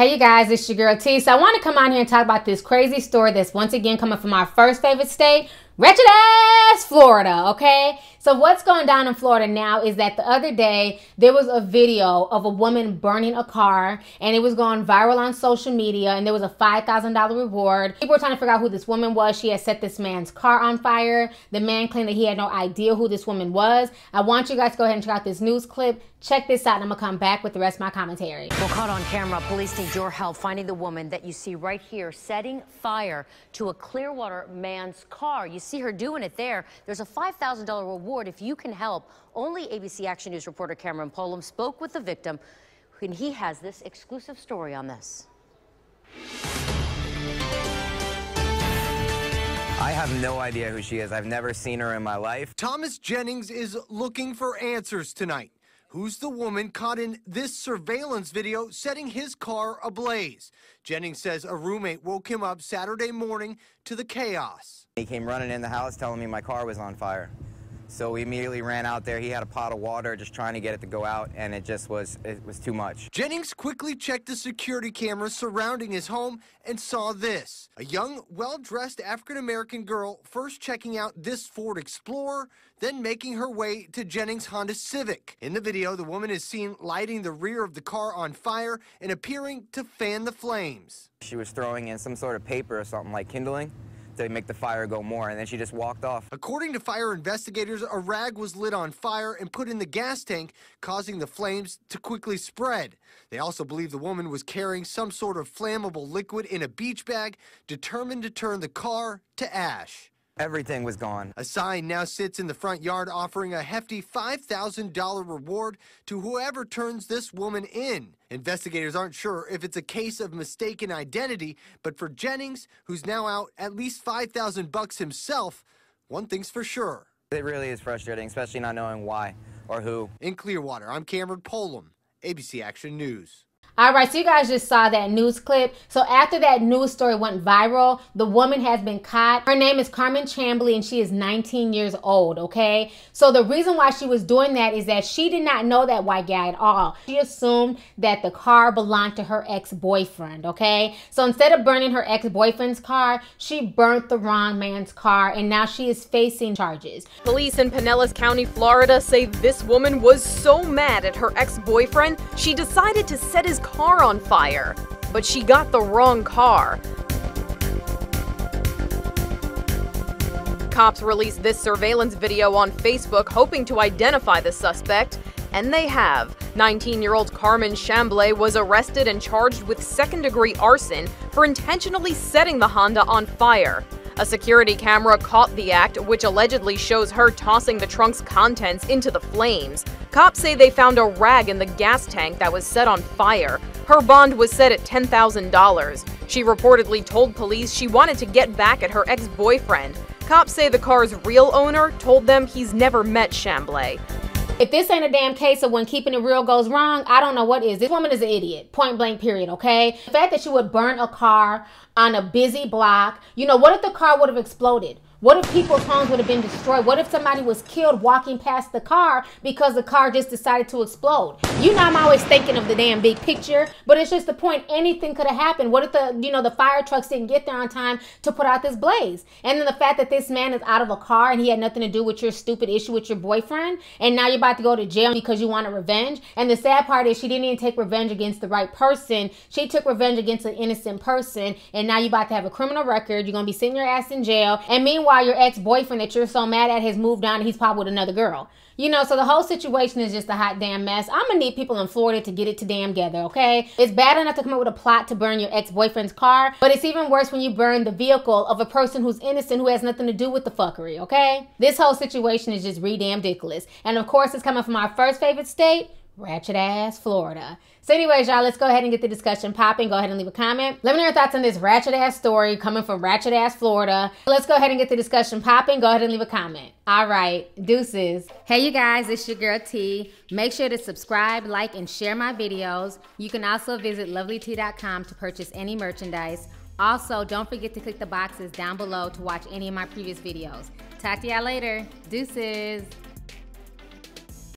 Hey you guys, it's your girl T. So I want to come on here and talk about this crazy story that's once again coming from our first favorite state, wretched ass Florida, okay? So what's going down in Florida now is that the other day there was a video of a woman burning a car and it was going viral on social media and there was a $5,000 reward. People were trying to figure out who this woman was. She had set this man's car on fire. The man claimed that he had no idea who this woman was. I want you guys to go ahead and check out this news clip. Check this out and I'm gonna come back with the rest of my commentary. Well, caught on camera, police need your help finding the woman that you see right here setting fire to a Clearwater man's car. You see her doing it there. There's a $5,000 reward if you can help. Only ABC Action News reporter Cameron Pollum spoke with the victim, and he has this exclusive story on this. I have no idea who she is. I've never seen her in my life. Thomas Jennings is looking for answers tonight. Who's the woman caught in this surveillance video setting his car ablaze? Jennings says a roommate woke him up Saturday morning to the chaos. He came running in the house telling me my car was on fire. So we immediately ran out there. He had a pot of water just trying to get it to go out, and it was too much. Jennings quickly checked the security cameras surrounding his home and saw this. A young, well-dressed African-American girl first checking out this Ford Explorer, then making her way to Jennings' Honda Civic. In the video, the woman is seen lighting the rear of the car on fire and appearing to fan the flames. She was throwing in some sort of paper or something like kindling to make the fire go more, and then she just walked off. According to fire investigators, a rag was lit on fire and put in the gas tank, causing the flames to quickly spread. They also believe the woman was carrying some sort of flammable liquid in a beach bag, determined to turn the car to ash. Everything was gone. A sign now sits in the front yard offering a hefty $5,000 reward to whoever turns this woman in. Investigators aren't sure if it's a case of mistaken identity, but for Jennings, who's now out at least $5,000 himself, one thing's for sure. It really is frustrating, especially not knowing why or who. In Clearwater, I'm Cameron Pollum, ABC Action News. All right, so you guys just saw that news clip. So after that news story went viral, the woman has been caught. Her name is Carmen Chamblay, and she is 19 years old, okay? So the reason why she was doing that is that she did not know that white guy at all. She assumed that the car belonged to her ex-boyfriend, okay? So instead of burning her ex-boyfriend's car, she burnt the wrong man's car, and now she is facing charges. Police in Pinellas County, Florida say this woman was so mad at her ex-boyfriend, she decided to set his car on fire, but she got the wrong car. Cops released this surveillance video on Facebook hoping to identify the suspect, and they have. 19-year-old Carmen Chamblay was arrested and charged with second-degree arson for intentionally setting the Honda on fire. A security camera caught the act, which allegedly shows her tossing the trunk's contents into the flames. Cops say they found a rag in the gas tank that was set on fire. Her bond was set at $10,000. She reportedly told police she wanted to get back at her ex-boyfriend. Cops say the car's real owner told them he's never met Chamblay. If this ain't a damn case of when keeping it real goes wrong, I don't know what is. This woman is an idiot, point blank period, okay? The fact that she would burn a car on a busy block, you know, what if the car would have exploded? What if people's homes would have been destroyed? What if somebody was killed walking past the car because the car just decided to explode? You know, I'm always thinking of the damn big picture, but it's just the point. Anything could have happened. What if the fire trucks didn't get there on time to put out this blaze? And then the fact that this man is out of a car and he had nothing to do with your stupid issue with your boyfriend, and now you're about to go to jail because you wanted revenge. And the sad part is she didn't even take revenge against the right person. She took revenge against an innocent person, and now you're about to have a criminal record. You're going to be sitting your ass in jail. And meanwhile, your ex-boyfriend that you're so mad at has moved on and he's probably with another girl. You know, so the whole situation is just a hot damn mess. I'm gonna need people in Florida to get it to damn together, okay? It's bad enough to come up with a plot to burn your ex-boyfriend's car, but it's even worse when you burn the vehicle of a person who's innocent, who has nothing to do with the fuckery, okay? This whole situation is just re-damn ridiculous. And of course, it's coming from our first favorite state, ratchet ass Florida. So anyways, y'all, let's go ahead and get the discussion popping. Go ahead and leave a comment. Let me know your thoughts on this ratchet ass story coming from ratchet ass Florida. Let's go ahead and get the discussion popping. Go ahead and leave a comment. All right, deuces. Hey you guys, it's your girl T. Make sure to subscribe, like, and share my videos. You can also visit lovelyt.com to purchase any merchandise. Also, don't forget to click the boxes down below to watch any of my previous videos. Talk to y'all later. Deuces.